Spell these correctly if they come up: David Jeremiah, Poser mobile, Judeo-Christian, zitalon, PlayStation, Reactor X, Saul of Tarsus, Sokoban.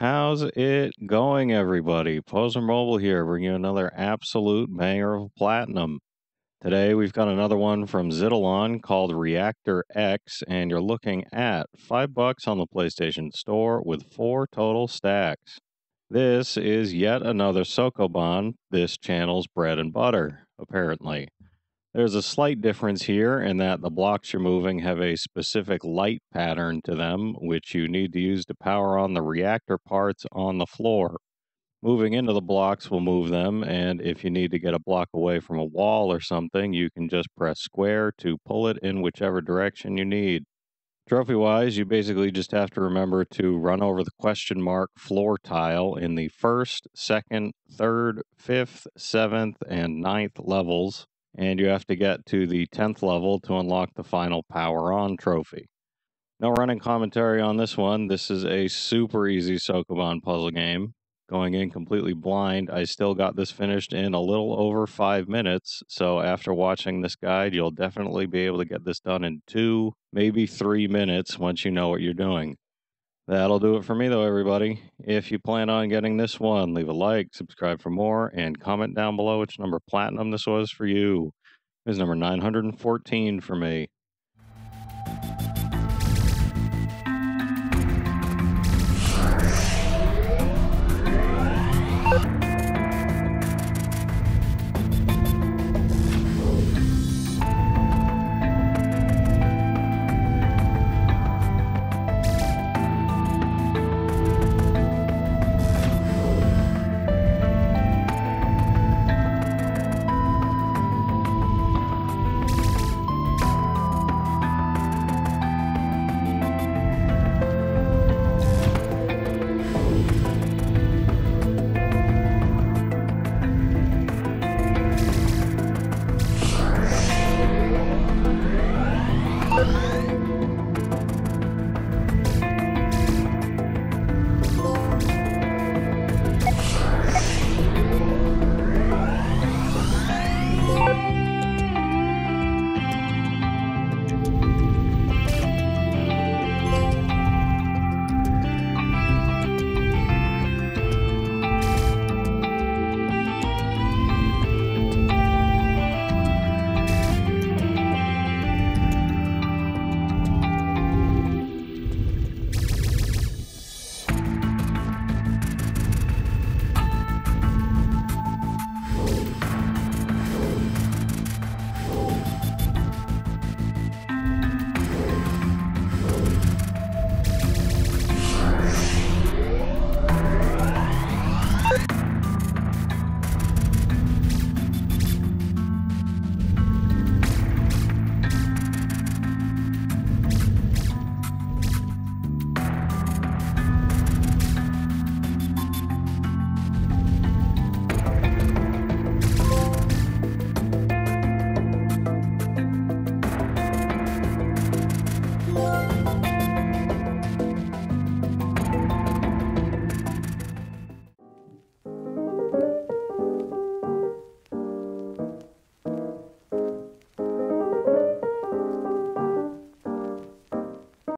How's it going, everybody? Poser Mobile here, bringing you another absolute banger of platinum. Today we've got another one from Zitalon called Reactor X, and you're looking at $5 on the PlayStation Store with 4 total stacks. This is yet another Sokoban, this channel's bread and butter, apparently. There's a slight difference here in that the blocks you're moving have a specific light pattern to them, which you need to use to power on the reactor parts on the floor. Moving into the blocks will move them, and if you need to get a block away from a wall or something, you can just press square to pull it in whichever direction you need. Trophy-wise, you basically just have to remember to run over the question mark floor tile in the 1st, 2nd, 3rd, 5th, 7th, and 9th levels. And you have to get to the 10th level to unlock the final Power On trophy. No running commentary on this one. This is a super easy Sokoban puzzle game. Going in completely blind, I still got this finished in a little over 5 minutes, so after watching this guide, you'll definitely be able to get this done in 2, maybe 3 minutes once you know what you're doing. That'll do it for me, though, everybody. If you plan on getting this one, leave a like, subscribe for more, and comment down below which number platinum this was for you. It was number 914 for me.